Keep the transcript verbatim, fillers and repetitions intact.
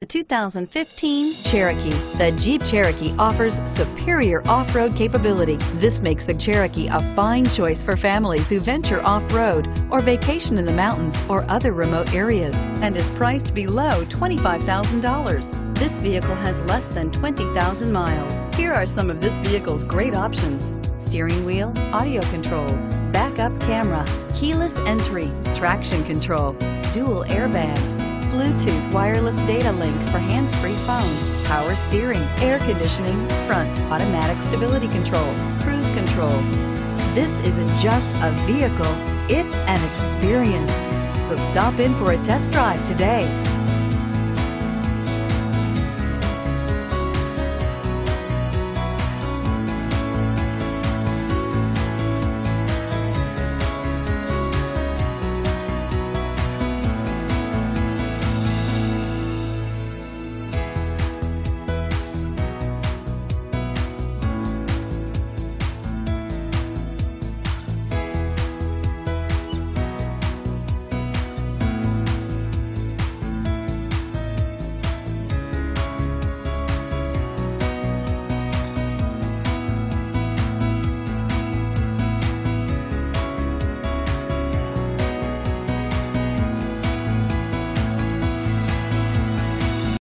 The two thousand fifteen Cherokee. The Jeep Cherokee offers superior off-road capability. This makes the Cherokee a fine choice for families who venture off-road or vacation in the mountains or other remote areas, and is priced below twenty-five thousand dollars. This vehicle has less than twenty thousand miles. Here are some of this vehicle's great options: steering wheel audio controls, backup camera, keyless entry, traction control, dual airbags, Bluetooth wireless data link for hands-free phone, power steering, air conditioning, front, automatic stability control, cruise control. This isn't just a vehicle, it's an experience. So stop in for a test drive today.